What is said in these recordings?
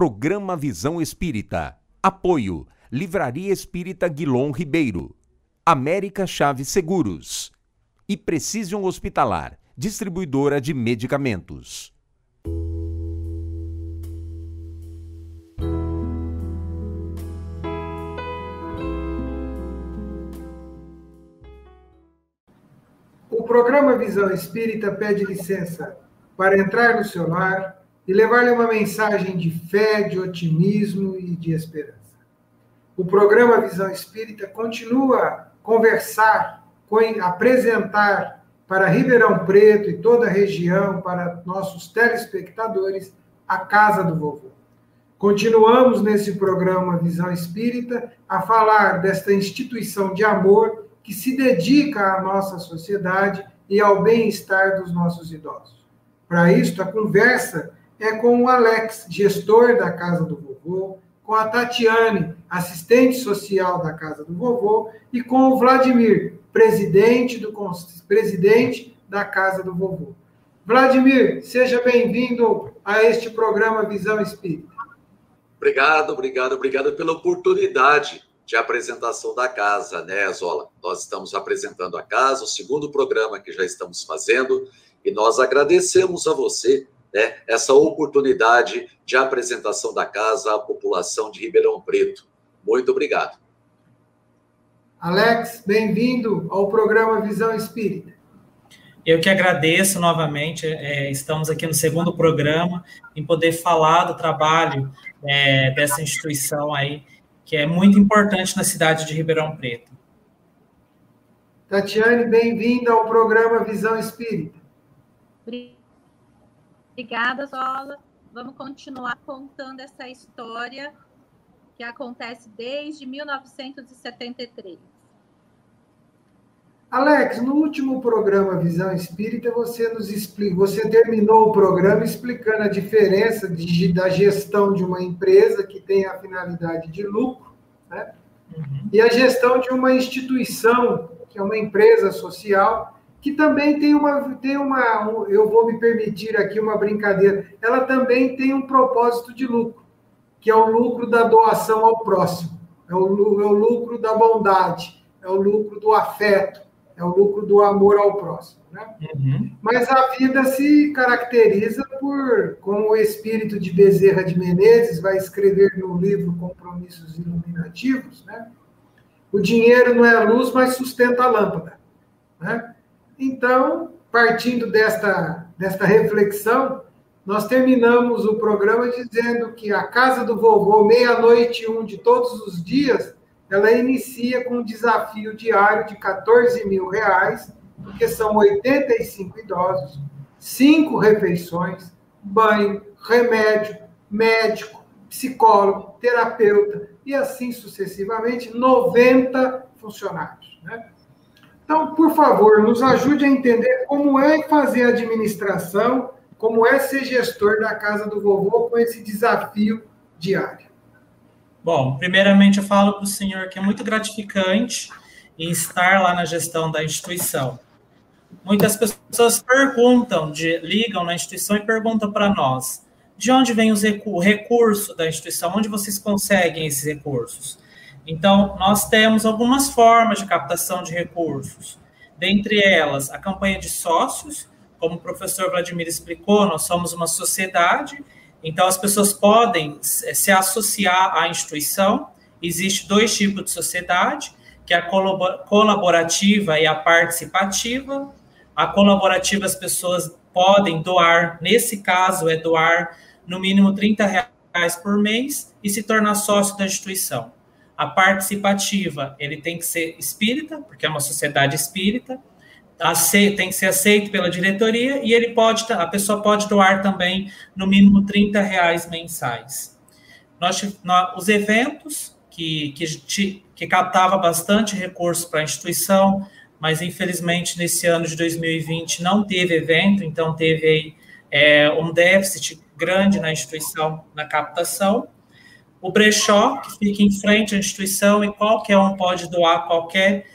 Programa Visão Espírita. Apoio: Livraria Espírita Guilherme Ribeiro, América Chaves Seguros e Precision Hospitalar, distribuidora de medicamentos. O programa Visão Espírita pede licença para entrar no seu lar e levar-lhe uma mensagem de fé, de otimismo e de esperança. O programa Visão Espírita continua a conversar, apresentar para Ribeirão Preto e toda a região, para nossos telespectadores, a Casa do Vovô. Continuamos nesse programa Visão Espírita a falar desta instituição de amor que se dedica à nossa sociedade e ao bem-estar dos nossos idosos. Para isso, a conversa é com o Alex, gestor da Casa do Vovô, com a Tatiane, assistente social da Casa do Vovô, e com o Vladimir, presidente da Casa do Vovô. Vladimir, seja bem-vindo a este programa Visão Espírita. Obrigado pela oportunidade de apresentação da casa, né, Zola? Nós estamos apresentando a casa, o segundo programa que já estamos fazendo, e nós agradecemos a você, né, essa oportunidade de apresentação da casa à população de Ribeirão Preto. Muito obrigado. Alex, bem-vindo ao programa Visão Espírita. Eu que agradeço novamente, estamos aqui no segundo programa, em poder falar do trabalho dessa instituição aí, que é muito importante na cidade de Ribeirão Preto. Tatiane, bem-vinda ao programa Visão Espírita. Obrigada, Zola. Vamos continuar contando essa história que acontece desde 1973. Alex, no último programa Visão Espírita, você terminou o programa explicando a diferença da gestão de uma empresa que tem a finalidade de lucro, né? Uhum. E a gestão de uma instituição, que é uma empresa social, que também tem uma, eu vou me permitir aqui uma brincadeira, ela também tem um propósito de lucro, que é o lucro da doação ao próximo, é o lucro da bondade, é o lucro do afeto, é o lucro do amor ao próximo, né? Uhum. Mas a vida se caracteriza como o espírito de Bezerra de Menezes vai escrever no livro Compromissos Iluminativos, né? O dinheiro não é a luz, mas sustenta a lâmpada, né? Então, partindo desta reflexão, nós terminamos o programa dizendo que a Casa do Vovô, meia-noite e 1 de todos os dias, ela inicia com um desafio diário de R$14.000, porque são 85 idosos, 5 refeições, banho, remédio, médico, psicólogo, terapeuta, e assim sucessivamente, 90 funcionários, né? Então, por favor, nos ajude a entender como é fazer a administração, como é ser gestor da Casa do Vovô com esse desafio diário. Bom, primeiramente eu falo para o senhor que é muito gratificante estar lá na gestão da instituição. Muitas pessoas perguntam, ligam na instituição e perguntam para nós, de onde vem o recurso da instituição, onde vocês conseguem esses recursos? Então, nós temos algumas formas de captação de recursos. Dentre elas, a campanha de sócios, como o professor Vladimir explicou, nós somos uma sociedade, então as pessoas podem se associar à instituição. Existem 2 tipos de sociedade, que é a colaborativa e a participativa. A colaborativa, as pessoas podem doar, nesse caso é doar no mínimo R$30 por mês e se tornar sócio da instituição. A participativa, ele tem que ser espírita, porque é uma sociedade espírita, tem que ser aceito pela diretoria, e a pessoa pode doar também, no mínimo, R$30 mensais. Os eventos, que captava bastante recurso para a instituição, mas, infelizmente, nesse ano de 2020 não teve evento, então teve aí, um déficit grande na instituição, na captação. O brechó, que fica em frente à instituição, e qualquer um pode doar qualquer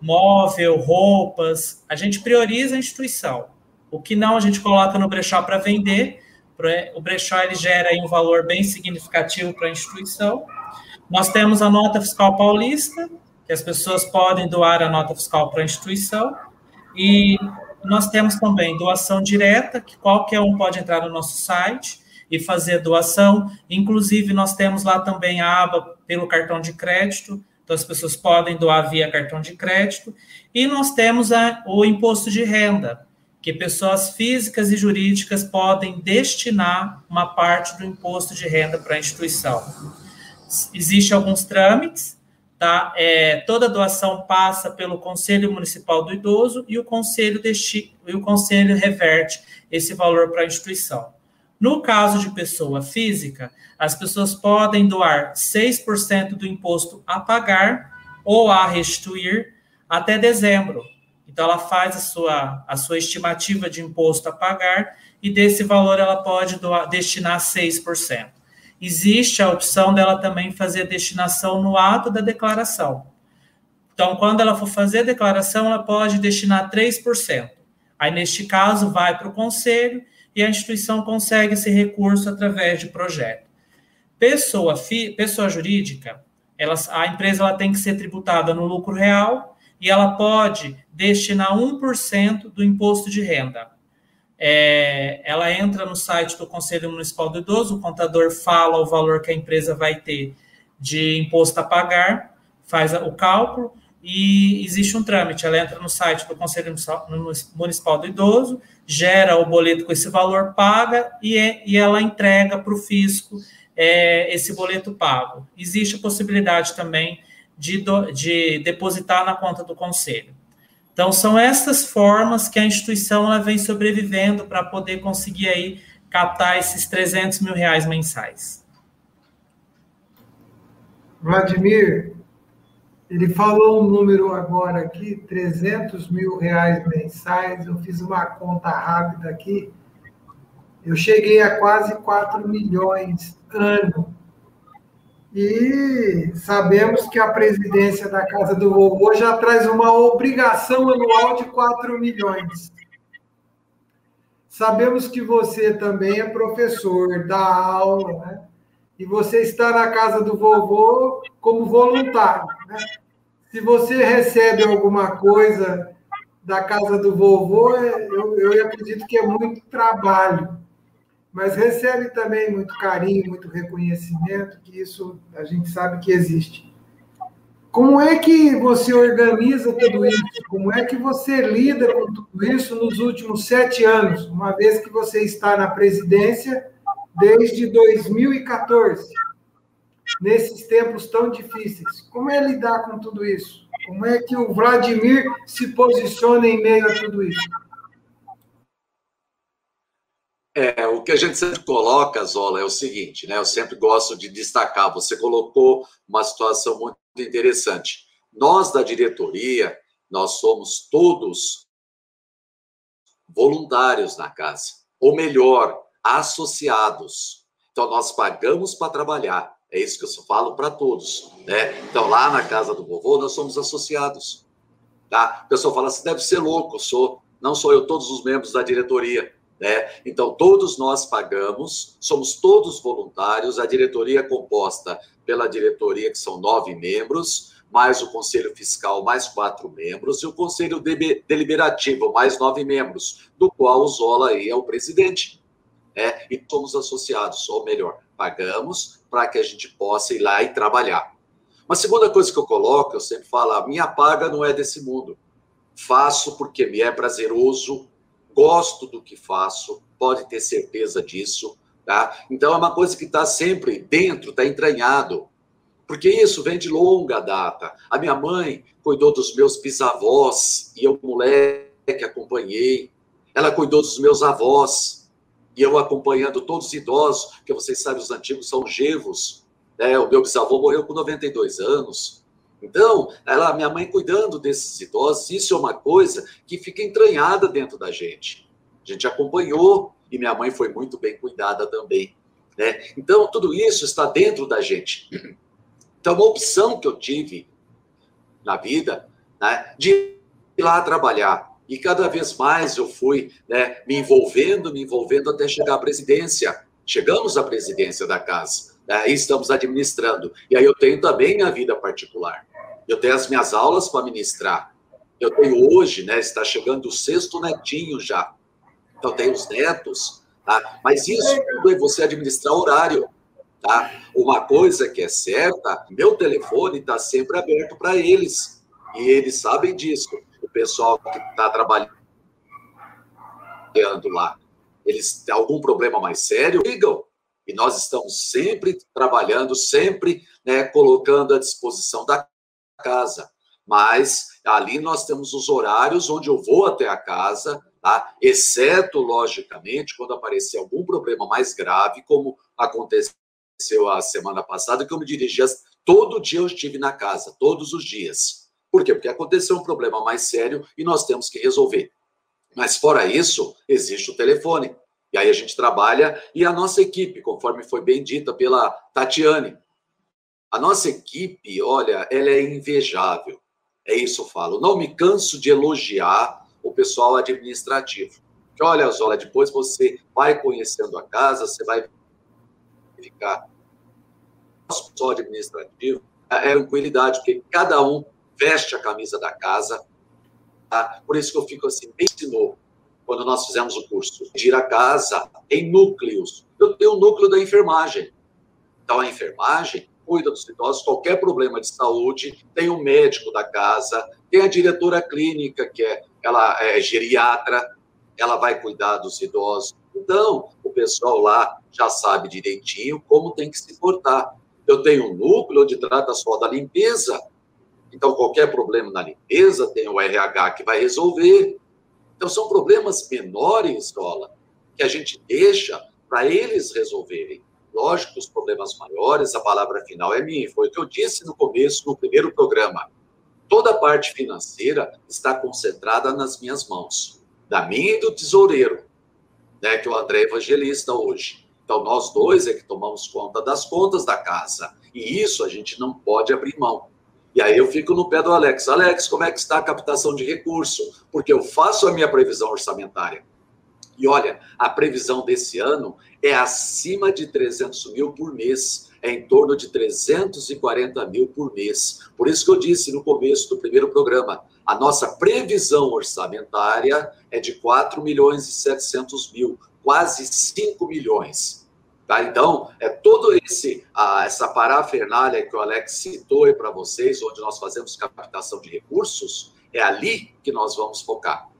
móvel, roupas. A gente prioriza a instituição. O que não, a gente coloca no brechó para vender, O brechó ele gera um valor bem significativo para a instituição. Nós temos a nota fiscal paulista, que as pessoas podem doar a nota fiscal para a instituição. E nós temos também doação direta, que qualquer um pode entrar no nosso site e fazer doação. Inclusive, nós temos lá também a aba pelo cartão de crédito, então as pessoas podem doar via cartão de crédito. E nós temos o imposto de renda, que pessoas físicas e jurídicas podem destinar uma parte do imposto de renda para a instituição. Existem alguns trâmites, tá? Toda doação passa pelo Conselho Municipal do Idoso e o Conselho reverte esse valor para a instituição. No caso de pessoa física, as pessoas podem doar 6% do imposto a pagar ou a restituir até dezembro. Então, ela faz a sua estimativa de imposto a pagar e desse valor ela pode destinar 6%. Existe a opção dela também fazer destinação no ato da declaração. Então, quando ela for fazer a declaração, ela pode destinar 3%. Aí, neste caso, vai para o conselho e a instituição consegue esse recurso através de projeto. Pessoa jurídica, a empresa ela tem que ser tributada no lucro real e ela pode destinar 1% do imposto de renda. Ela entra no site do Conselho Municipal do Idoso, o contador fala o valor que a empresa vai ter de imposto a pagar, faz o cálculo e existe um trâmite. Ela entra no site do Conselho Municipal do Idoso, gera o boleto com esse valor, paga e ela entrega para o fisco esse boleto pago. Existe a possibilidade também de depositar na conta do conselho. Então, são essas formas que a instituição ela vem sobrevivendo para poder conseguir aí captar esses 300 mil reais mensais. Vladimir, ele falou um número agora aqui, 300 mil reais mensais, eu fiz uma conta rápida aqui, eu cheguei a quase 4 milhões ano. E sabemos que a presidência da Casa do Vovô já traz uma obrigação anual de 4 milhões. Sabemos que você também é professor, dá aula, né? E você está na Casa do Vovô como voluntário, né? Se você recebe alguma coisa da Casa do Vovô, eu acredito que é muito trabalho. Mas recebe também muito carinho, muito reconhecimento, que isso a gente sabe que existe. Como é que você organiza tudo isso? Como é que você lida com tudo isso nos últimos 7 anos, uma vez que você está na presidência desde 2014, nesses tempos tão difíceis? Como é lidar com tudo isso? Como é que o Vladimir se posiciona em meio a tudo isso? O que a gente sempre coloca, Zola, é o seguinte, né? Eu sempre gosto de destacar, você colocou uma situação muito interessante. Nós, da diretoria, nós somos todos voluntários na casa, ou melhor, associados. Então, nós pagamos para trabalhar, é isso que eu falo para todos, né? Então, lá na Casa do Vovô, nós somos associados, tá? O pessoal fala assim, deve ser louco, não sou eu, todos os membros da diretoria. Né? Então, todos nós pagamos, somos todos voluntários, a diretoria é composta pela diretoria, que são 9 membros, mais o Conselho Fiscal, mais 4 membros, e o Conselho Deliberativo, mais 9 membros, do qual o Zola aí é o presidente. Né? E somos associados, ou melhor, pagamos para que a gente possa ir lá e trabalhar. Uma segunda coisa que eu coloco, eu sempre falo, a minha paga não é desse mundo. Faço porque me é prazeroso, gosto do que faço, pode ter certeza disso, tá? Então, é uma coisa que está sempre dentro, está entranhado, porque isso vem de longa data. A minha mãe cuidou dos meus bisavós, e eu, moleque, acompanhei. Ela cuidou dos meus avós, e eu acompanhando todos os idosos, porque vocês sabem, os antigos são longevos, né? O meu bisavô morreu com 92 anos. Então, minha mãe cuidando desses idosos, isso é uma coisa que fica entranhada dentro da gente. A gente acompanhou e minha mãe foi muito bem cuidada também, né? Então, tudo isso está dentro da gente. Então, uma opção que eu tive na vida, né, de ir lá trabalhar. E cada vez mais eu fui, né, me envolvendo até chegar à presidência. Chegamos à presidência da casa, né, e estamos administrando. E aí eu tenho também minha vida particular. Eu tenho as minhas aulas para ministrar. Eu tenho hoje, né, está chegando o 6º netinho já. Então tenho os netos, tá? Mas isso tudo é você administrar horário, tá? Uma coisa que é certa, meu telefone está sempre aberto para eles. E eles sabem disso. O pessoal que está trabalhando lá, eles têm algum problema mais sério, ligam. E nós estamos sempre trabalhando, sempre, né, colocando à disposição da casa. Mas ali nós temos os horários onde eu vou até a casa, tá? Exceto, logicamente, quando aparecer algum problema mais grave, como aconteceu a semana passada, que eu me dirigi, todo dia eu estive na casa, todos os dias. Por quê? Porque aconteceu um problema mais sério e nós temos que resolver. Mas fora isso, existe o telefone. E aí a gente trabalha, e a nossa equipe, conforme foi bem dita pela Tatiane, a nossa equipe, olha, ela é invejável. É isso eu falo. Não me canso de elogiar o pessoal administrativo. Porque, olha, Zola, depois você vai conhecendo a casa, você vai ficar só administrativo. É tranquilidade, porque cada um veste a camisa da casa, tá? Por isso que eu fico assim, bem de novo, quando nós fizemos o curso, dividir a casa em núcleos. Eu tenho o núcleo da enfermagem. Então, a enfermagem cuida dos idosos, qualquer problema de saúde, tem o médico da casa, tem a diretora clínica, que é, ela é geriatra, ela vai cuidar dos idosos. Então, o pessoal lá já sabe direitinho como tem que se portar. Eu tenho um núcleo onde trata só da limpeza. Então, qualquer problema na limpeza, tem o RH que vai resolver. Então, são problemas menores, Zola, que a gente deixa para eles resolverem. Lógico, os problemas maiores, a palavra final é minha. Foi o que eu disse no começo, no primeiro programa. Toda a parte financeira está concentrada nas minhas mãos. Da minha e do tesoureiro, né, que é o André Evangelista hoje. Então, nós dois é que tomamos conta das contas da casa. E isso a gente não pode abrir mão. E aí eu fico no pé do Alex. Alex, como é que está a captação de recurso? Porque eu faço a minha previsão orçamentária. E olha, a previsão desse ano é acima de 300 mil por mês. É em torno de 340 mil por mês. Por isso que eu disse no começo do primeiro programa, a nossa previsão orçamentária é de 4 milhões e 700 mil, quase 5 milhões. Tá, então, é todo essa parafernália que o Alex citou aí para vocês, onde nós fazemos captação de recursos, é ali que nós vamos focar.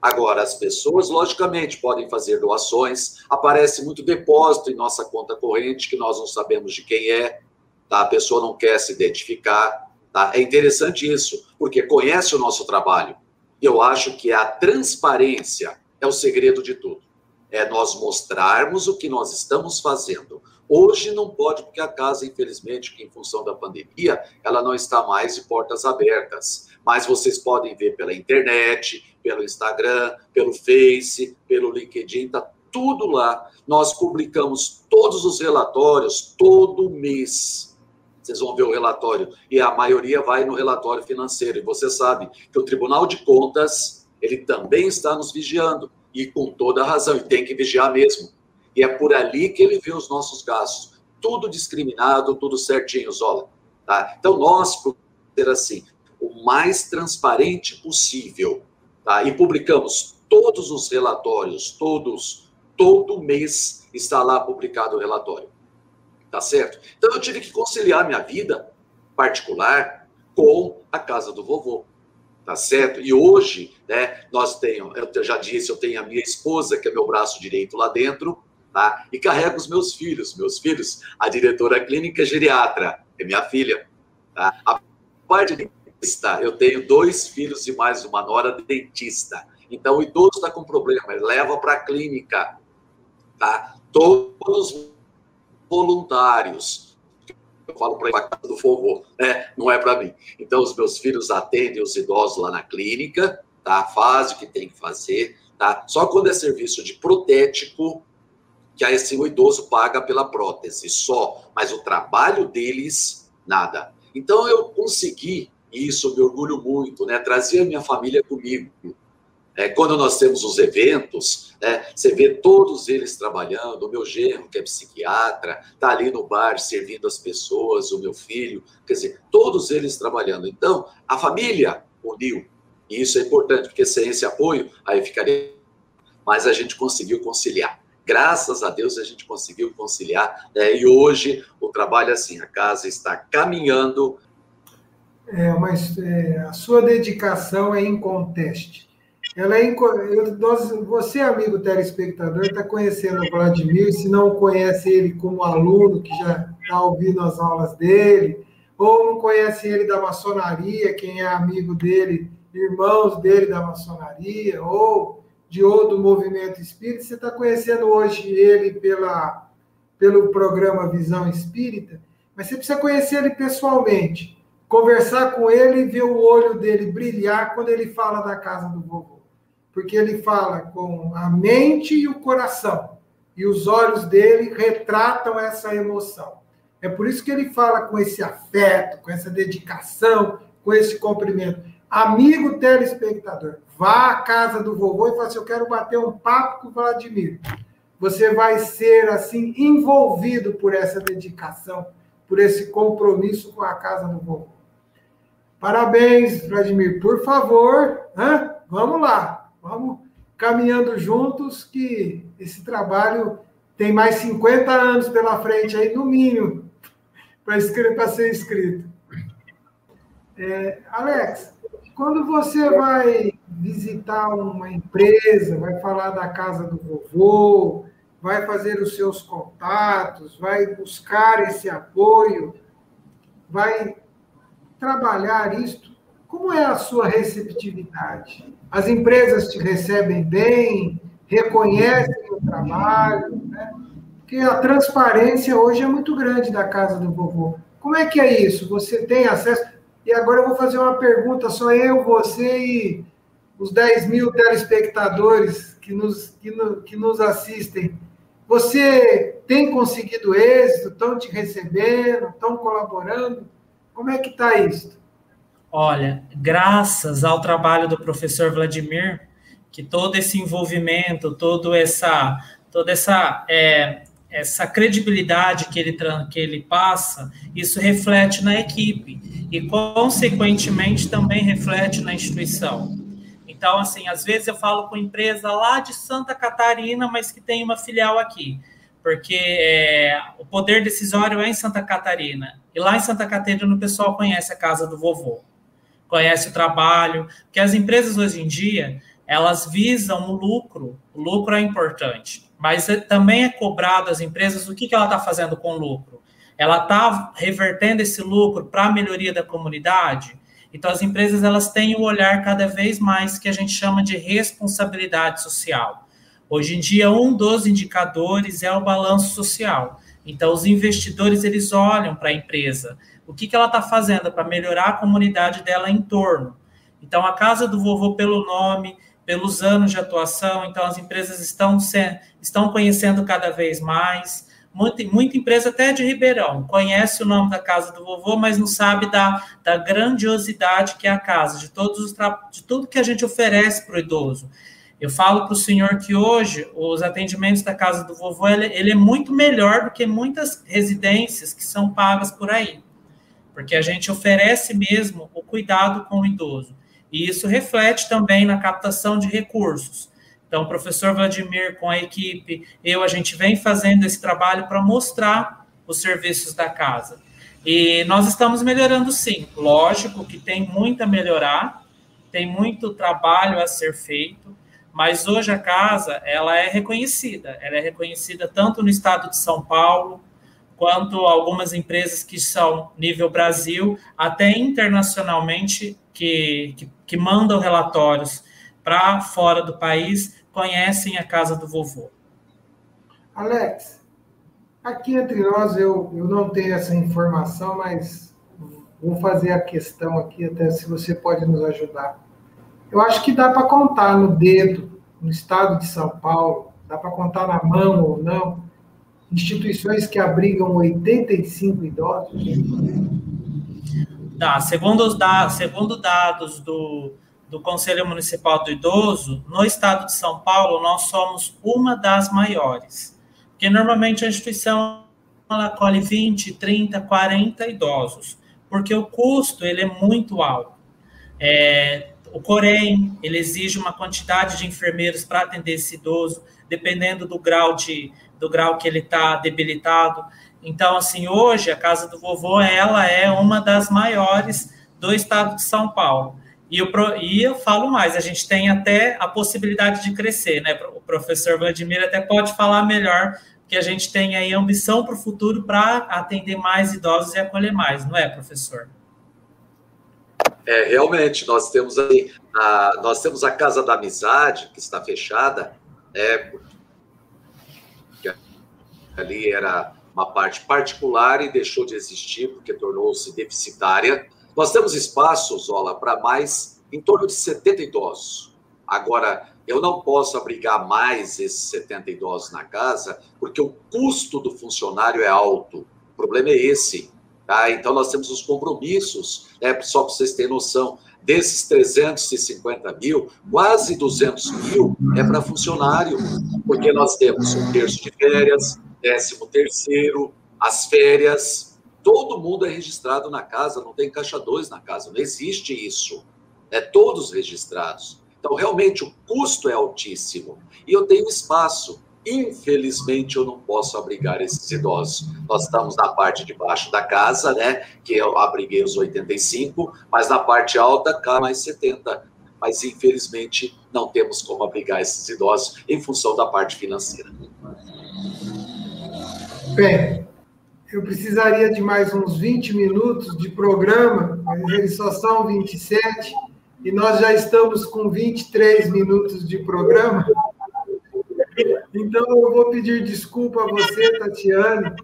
Agora, as pessoas, logicamente, podem fazer doações, aparece muito depósito em nossa conta corrente, que nós não sabemos de quem é, tá? A pessoa não quer se identificar. Tá? É interessante isso, porque conhece o nosso trabalho. E eu acho que a transparência é o segredo de tudo. É nós mostrarmos o que nós estamos fazendo. Hoje não pode, porque a casa, infelizmente, que em função da pandemia, ela não está mais de portas abertas. Mas vocês podem ver pela internet, pelo Instagram, pelo Face, pelo LinkedIn, está tudo lá. Nós publicamos todos os relatórios, todo mês. Vocês vão ver o relatório, e a maioria vai no relatório financeiro. E você sabe que o Tribunal de Contas, ele também está nos vigiando. E com toda a razão, e tem que vigiar mesmo. E é por ali que ele vê os nossos gastos. Tudo discriminado, tudo certinho, Zola. Tá? Então, nós, por ser assim, o mais transparente possível, tá? E publicamos todos os relatórios, todo mês está lá publicado o relatório. Tá certo? Então, eu tive que conciliar minha vida particular com a casa do vovô. Tá certo? E hoje, né, eu já disse, eu tenho a minha esposa, que é meu braço direito lá dentro, tá? E carrego os meus filhos. A diretora clínica geriatra, é minha filha. Tá? A parte de dentista, eu tenho 2 filhos e mais uma nora dentista. Então, o idoso está com problema, ele leva para a clínica. Tá? Todos voluntários. Eu falo para a casa do vovô, né? Não é para mim. Então, os meus filhos atendem os idosos lá na clínica, tá? Fazem o que tem que fazer, tá? Só quando é serviço de protético, que aí sim o idoso paga pela prótese, só. Mas o trabalho deles, nada. Então, eu consegui, e isso me orgulho muito, né? Trazer a minha família comigo. Quando nós temos os eventos, você vê todos eles trabalhando, o meu genro, que é psiquiatra, está ali no bar servindo as pessoas, o meu filho, quer dizer, todos eles trabalhando. Então, a família uniu, e isso é importante, porque sem esse apoio, aí ficaria... Mas a gente conseguiu conciliar. Graças a Deus a gente conseguiu conciliar, e hoje o trabalho é assim, a casa está caminhando. Mas a sua dedicação é inconteste. Você, amigo telespectador, está conhecendo o Vladimir, se não conhece ele como aluno, que já está ouvindo as aulas dele, ou não conhece ele da maçonaria, quem é amigo dele, irmãos dele da maçonaria, ou de outro movimento espírita, você está conhecendo hoje ele pelo programa Visão Espírita, mas você precisa conhecer ele pessoalmente. Conversar com ele e ver o olho dele brilhar quando ele fala da casa do vovô. Porque ele fala com a mente e o coração. E os olhos dele retratam essa emoção. É por isso que ele fala com esse afeto, com essa dedicação, com esse cumprimento. Amigo telespectador, vá à casa do vovô e fala assim, eu quero bater um papo com o Vladimir. Você vai ser, assim, envolvido por essa dedicação, por esse compromisso com a casa do vovô. Parabéns, Vladimir. Por favor, vamos lá. Vamos caminhando juntos, que esse trabalho tem mais 50 anos pela frente, aí no mínimo, para ser escrito. Alex, quando você vai visitar uma empresa, vai falar da casa do vovô, vai fazer os seus contatos, vai buscar esse apoio, vai trabalhar isto, como é a sua receptividade? As empresas te recebem bem, reconhecem o trabalho, Porque a transparência hoje é muito grande da casa do vovô. Como é que é isso? Você tem acesso? E agora eu vou fazer uma pergunta, só eu, você e os 10 mil telespectadores que nos assistem. Você tem conseguido êxito? Estão te recebendo? Estão colaborando? Como é que está isso? Olha, graças ao trabalho do professor Vladimir, que todo esse envolvimento, toda essa credibilidade que ele passa, isso reflete na equipe e, consequentemente, também reflete na instituição. Então, assim, às vezes eu falo com empresa lá de Santa Catarina, mas que tem uma filial aqui, porque o poder decisório é em Santa Catarina. E lá em Santa Catarina o pessoal conhece a casa do vovô, conhece o trabalho, porque as empresas hoje em dia, elas visam o lucro é importante, mas também é cobrado às empresas o que ela está fazendo com o lucro. Ela está revertendo esse lucro para a melhoria da comunidade? Então, as empresas elas têm um olhar cada vez mais que a gente chama de responsabilidade social. Hoje em dia, um dos indicadores é o balanço social. Então, os investidores eles olham para a empresa. O que ela está fazendo para melhorar a comunidade dela em torno? Então, a Casa do Vovô, pelo nome, pelos anos de atuação, então as empresas estão conhecendo cada vez mais. Muita empresa, até de Ribeirão, conhece o nome da Casa do Vovô, mas não sabe da grandiosidade que é a casa, de tudo que a gente oferece para o idoso. Eu falo para o senhor que hoje os atendimentos da Casa do Vovô ele é muito melhor do que muitas residências que são pagas por aí, porque a gente oferece mesmo o cuidado com o idoso. E isso reflete também na captação de recursos. Então, o professor Vladimir, com a equipe, a gente vem fazendo esse trabalho para mostrar os serviços da casa. E nós estamos melhorando, sim. Lógico que tem muito a melhorar, tem muito trabalho a ser feito, mas hoje a casa, ela é reconhecida tanto no estado de São Paulo, quanto algumas empresas que são nível Brasil, até internacionalmente, que mandam relatórios para fora do país, conhecem a casa do vovô. Alex, aqui entre nós, eu não tenho essa informação, mas vou fazer a questão aqui, até se você pode nos ajudar. Eu acho que dá para contar no dedo, no estado de São Paulo, dá para contar na mão ou não, instituições que abrigam 85 idosos? Segundo dados do do Conselho Municipal do Idoso, no estado de São Paulo, nós somos uma das maiores. Porque normalmente a instituição ela acolhe 20, 30, 40 idosos, porque o custo ele é muito alto. O Corém, ele exige uma quantidade de enfermeiros para atender esse idoso, dependendo do grau que ele está debilitado. Então, assim, hoje a Casa do Vovô, ela é uma das maiores do estado de São Paulo. E eu falo mais, a gente tem até a possibilidade de crescer, né? O professor Vladimir até pode falar melhor, que a gente tem aí ambição para o futuro para atender mais idosos e acolher mais, não é, professor? Realmente, nós temos a Casa da Amizade, que está fechada, ali era uma parte particular e deixou de existir, porque tornou-se deficitária. Nós temos espaço, Zola, para mais em torno de 70 idosos. Agora, eu não posso abrigar mais esses 70 idosos na casa, porque o custo do funcionário é alto. O problema é esse. Tá? Então, nós temos os compromissos, só para vocês terem noção, desses 350 mil, quase 200 mil é para funcionário, porque nós temos um terço de férias, 13º, as férias, todo mundo é registrado na casa, não tem caixa 2 na casa, não existe isso. Todos registrados. Então, realmente, o custo é altíssimo. E eu tenho espaço. Infelizmente, eu não posso abrigar esses idosos. Nós estamos na parte de baixo da casa, que eu abriguei os 85, mas na parte alta, cá mais 70. Mas, infelizmente, não temos como abrigar esses idosos em função da parte financeira. Bem, eu precisaria de mais uns 20 minutos de programa, mas eles só são 27, e nós já estamos com 23 minutos de programa. Então, eu vou pedir desculpa a você, Tatiane,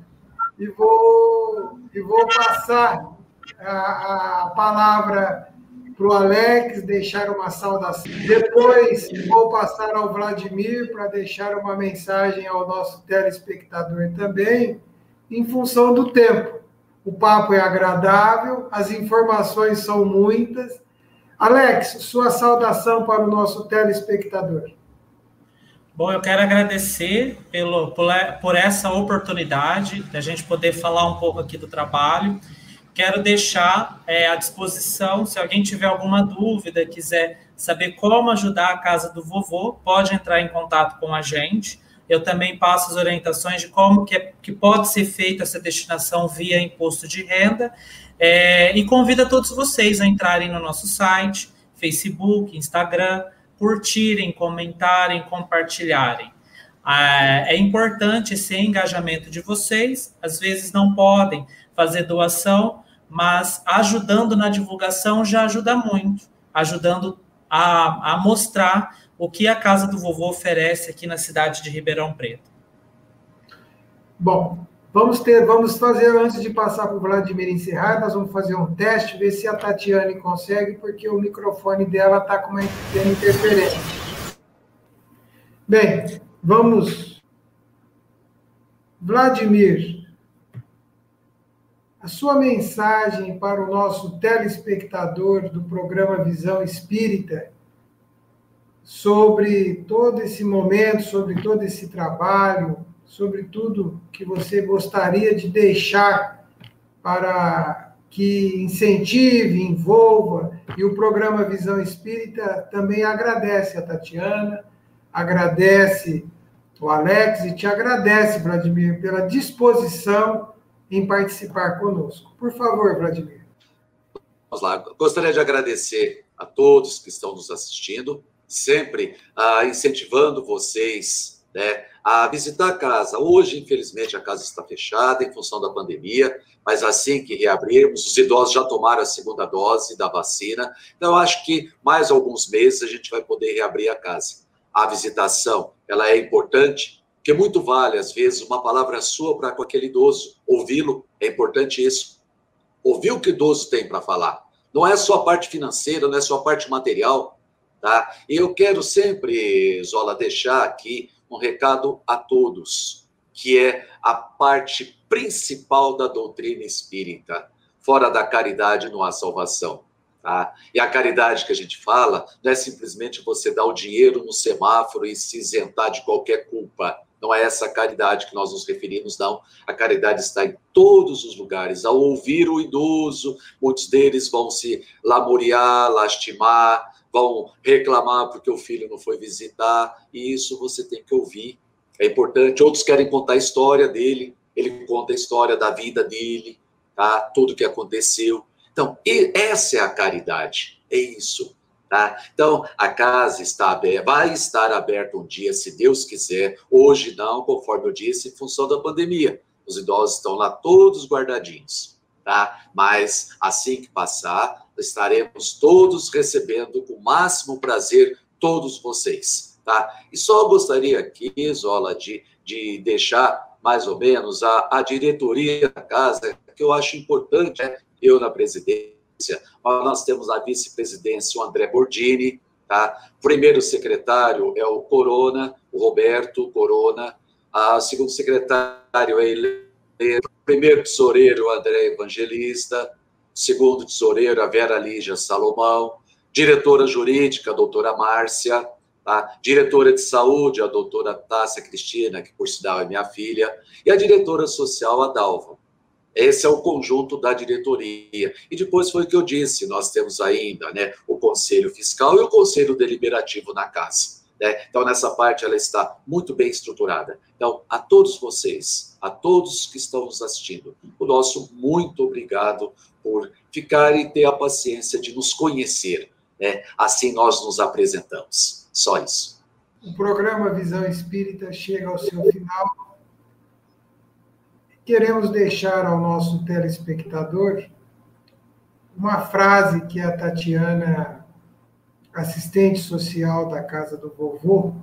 e vou passar a palavra para o Alex, deixar uma saudação. Depois, vou passar ao Vladimir para deixar uma mensagem ao nosso telespectador também, em função do tempo. O papo é agradável, as informações são muitas. Alex, sua saudação para o nosso telespectador. Bom, eu quero agradecer por essa oportunidade da gente poder falar um pouco aqui do trabalho. Quero deixar à disposição, se alguém tiver alguma dúvida, quiser saber como ajudar a Casa do Vovô, pode entrar em contato com a gente. Eu também passo as orientações de como que pode ser feita essa destinação via imposto de renda. E convido a todos vocês a entrarem no nosso site, Facebook, Instagram, curtirem, comentarem, compartilharem. É importante esse engajamento de vocês, às vezes não podem fazer doação, mas ajudando na divulgação já ajuda muito, ajudando a mostrar o que a Casa do Vovô oferece aqui na cidade de Ribeirão Preto. Bom, vamos fazer, antes de passar para o Vladimir encerrar, nós vamos fazer um teste, ver se a Tatiane consegue, porque o microfone dela está com uma pequena interferência. Bem, vamos. Vladimir, a sua mensagem para o nosso telespectador do programa Visão Espírita sobre todo esse momento, sobre todo esse trabalho, sobre tudo que você gostaria de deixar para que incentive, envolva, e o programa Visão Espírita também agradece a Tatiana, agradece o Alex e te agradece, Vladimir, pela disposição em participar conosco. Por favor, Vladimir. Vamos lá. Gostaria de agradecer a todos que estão nos assistindo, sempre incentivando vocês, a visitar a casa. Hoje, infelizmente, a casa está fechada em função da pandemia, mas assim que reabrirmos, os idosos já tomaram a segunda dose da vacina, então eu acho que mais alguns meses a gente vai poder reabrir a casa. A visitação, ela é importante, porque muito vale, às vezes, uma palavra sua para com aquele idoso. Ouvi-lo, é importante isso. Ouvir o que o idoso tem para falar. Não é só a parte financeira, não é só a parte material, tá? E eu quero sempre, Zola, deixar aqui um recado a todos, que é a parte principal da doutrina espírita. Fora da caridade não há salvação. Tá? E a caridade que a gente fala não é simplesmente você dar o dinheiro no semáforo e se isentar de qualquer culpa. Não é essa caridade que nós nos referimos, não. A caridade está em todos os lugares. Ao ouvir o idoso, muitos deles vão se lamuriar, lastimar, vão reclamar porque o filho não foi visitar. E isso você tem que ouvir. É importante. Outros querem contar a história dele. Ele conta a história da vida dele, tá? Tudo o que aconteceu. Então, essa é a caridade, é isso, tá? Então, a casa está aberta, vai estar aberta um dia, se Deus quiser. Hoje não, conforme eu disse, em função da pandemia. Os idosos estão lá todos guardadinhos, tá? Mas, assim que passar, estaremos todos recebendo com o máximo prazer todos vocês, tá? E só gostaria aqui, Zola, de deixar mais ou menos a diretoria da casa, que eu acho importante, né? Eu na presidência, nós temos na vice-presidência o André Bordini, tá? O primeiro secretário é o Corona, o Roberto Corona, o segundo secretário é ele, o primeiro tesoureiro, o André Evangelista, o segundo tesoureiro, a Vera Lígia Salomão, diretora jurídica, a doutora Márcia, tá? Diretora de saúde, a doutora Tássia Cristina, que por sinal é minha filha, e a diretora social, a Dalva. Esse é o conjunto da diretoria. E depois foi o que eu disse, nós temos ainda, né, o Conselho Fiscal e o Conselho Deliberativo na casa, né? Então, nessa parte, ela está muito bem estruturada. Então, a todos vocês, a todos que estão nos assistindo, o nosso muito obrigado por ficar e ter a paciência de nos conhecer, né? Assim nós nos apresentamos. Só isso. O programa Visão Espírita chega ao seu final. Queremos deixar ao nosso telespectador uma frase que a Tatiana, assistente social da Casa do Vovô,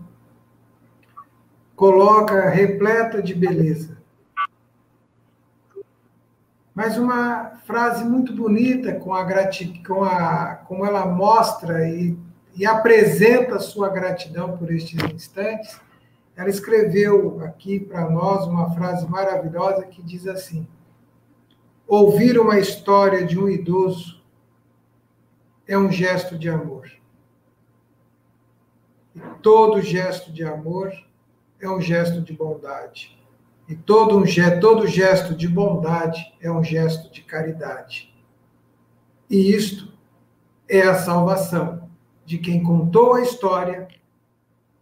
coloca repleta de beleza. Mas uma frase muito bonita, como ela mostra e apresenta a sua gratidão por estes instantes. Ela escreveu aqui para nós uma frase maravilhosa que diz assim: ouvir uma história de um idoso é um gesto de amor. E todo gesto de amor é um gesto de bondade. E todo gesto de bondade é um gesto de caridade. E isto é a salvação de quem contou a história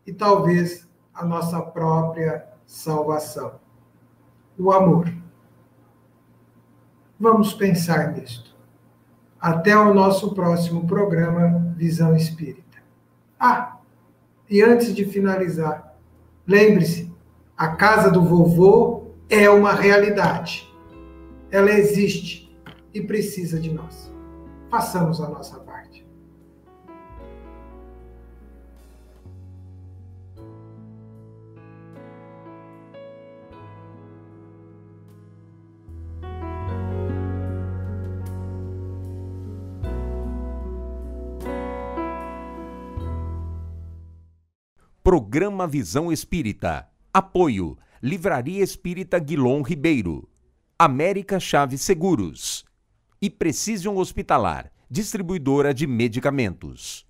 e talvez a nossa própria salvação. O amor. Vamos pensar nisto. Até o nosso próximo programa Visão Espírita. Ah, e antes de finalizar, lembre-se, a Casa do Vovô é uma realidade. Ela existe e precisa de nós. Façamos a nossa parte. Programa Visão Espírita. Apoio: Livraria Espírita Guilherme Ribeiro, América Chaves Seguros e Precision Hospitalar, distribuidora de medicamentos.